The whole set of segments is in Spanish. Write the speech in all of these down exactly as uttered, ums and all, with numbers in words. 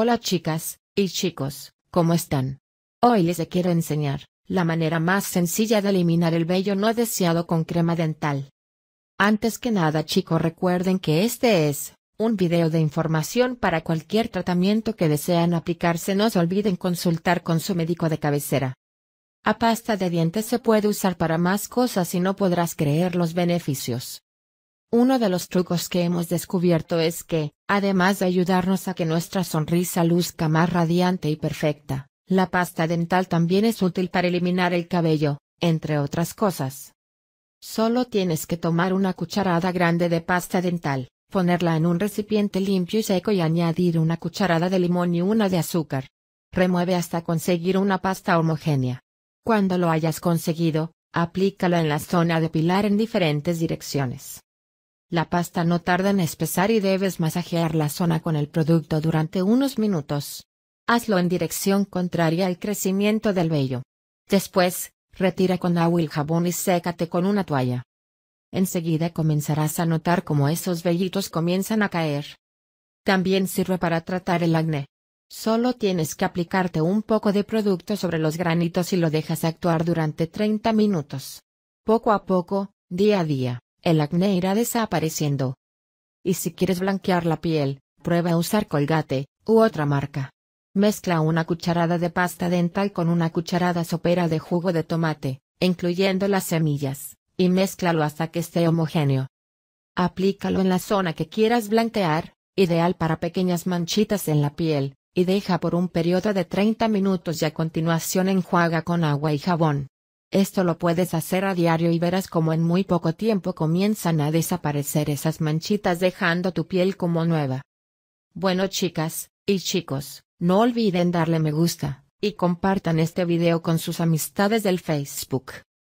Hola chicas, y chicos, ¿cómo están? Hoy les quiero enseñar la manera más sencilla de eliminar el vello no deseado con crema dental. Antes que nada chicos, recuerden que este es un video de información para cualquier tratamiento que desean aplicarse. No se olviden consultar con su médico de cabecera. La pasta de dientes se puede usar para más cosas y no podrás creer los beneficios. Uno de los trucos que hemos descubierto es que, además de ayudarnos a que nuestra sonrisa luzca más radiante y perfecta, la pasta dental también es útil para eliminar el cabello, entre otras cosas. Solo tienes que tomar una cucharada grande de pasta dental, ponerla en un recipiente limpio y seco y añadir una cucharada de limón y una de azúcar. Remueve hasta conseguir una pasta homogénea. Cuando lo hayas conseguido, aplícala en la zona depilar en diferentes direcciones. La pasta no tarda en espesar y debes masajear la zona con el producto durante unos minutos. Hazlo en dirección contraria al crecimiento del vello. Después, retira con agua y jabón y sécate con una toalla. Enseguida comenzarás a notar cómo esos vellitos comienzan a caer. También sirve para tratar el acné. Solo tienes que aplicarte un poco de producto sobre los granitos y lo dejas actuar durante treinta minutos. Poco a poco, día a día, el acné irá desapareciendo. Y si quieres blanquear la piel, prueba a usar Colgate, u otra marca. Mezcla una cucharada de pasta dental con una cucharada sopera de jugo de tomate, incluyendo las semillas, y mézclalo hasta que esté homogéneo. Aplícalo en la zona que quieras blanquear, ideal para pequeñas manchitas en la piel, y deja por un periodo de treinta minutos y a continuación enjuaga con agua y jabón. Esto lo puedes hacer a diario y verás como en muy poco tiempo comienzan a desaparecer esas manchitas dejando tu piel como nueva. Bueno chicas, y chicos, no olviden darle me gusta, y compartan este video con sus amistades del Facebook.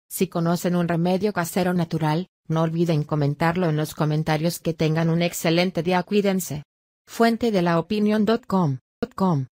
Si conocen un remedio casero natural, no olviden comentarlo en los comentarios. Que tengan un excelente día, cuídense. Fuente de la opinión punto com.